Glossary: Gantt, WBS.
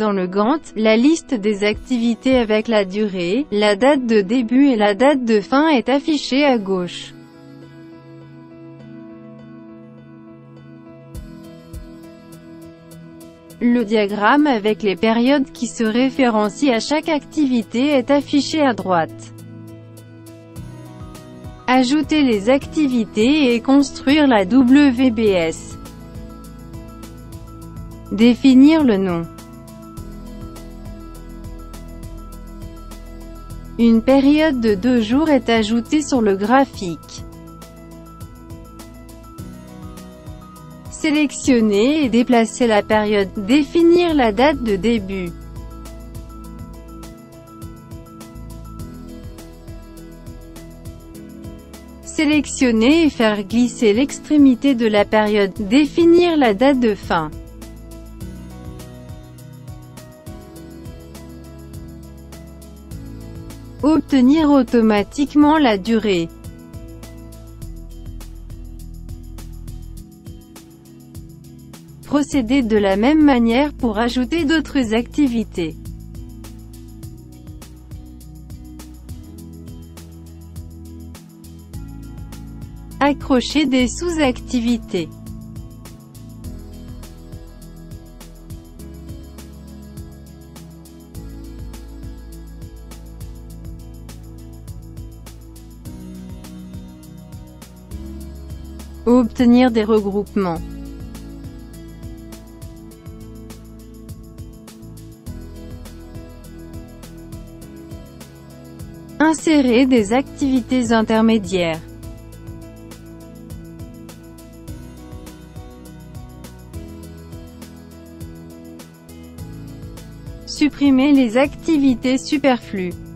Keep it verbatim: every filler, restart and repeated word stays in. Dans le Gantt, la liste des activités avec la durée, la date de début et la date de fin est affichée à gauche. Le diagramme avec les périodes qui se référencient à chaque activité est affiché à droite. Ajouter les activités et construire la W B S. Définir le nom. Une période de deux jours est ajoutée sur le graphique. Sélectionner et déplacer la période, définir la date de début. Sélectionner et faire glisser l'extrémité de la période, définir la date de fin. Obtenir automatiquement la durée. Procéder de la même manière pour ajouter d'autres activités. Accrocher des sous-activités. Obtenir des regroupements. Insérer des activités intermédiaires. Supprimer les activités superflues.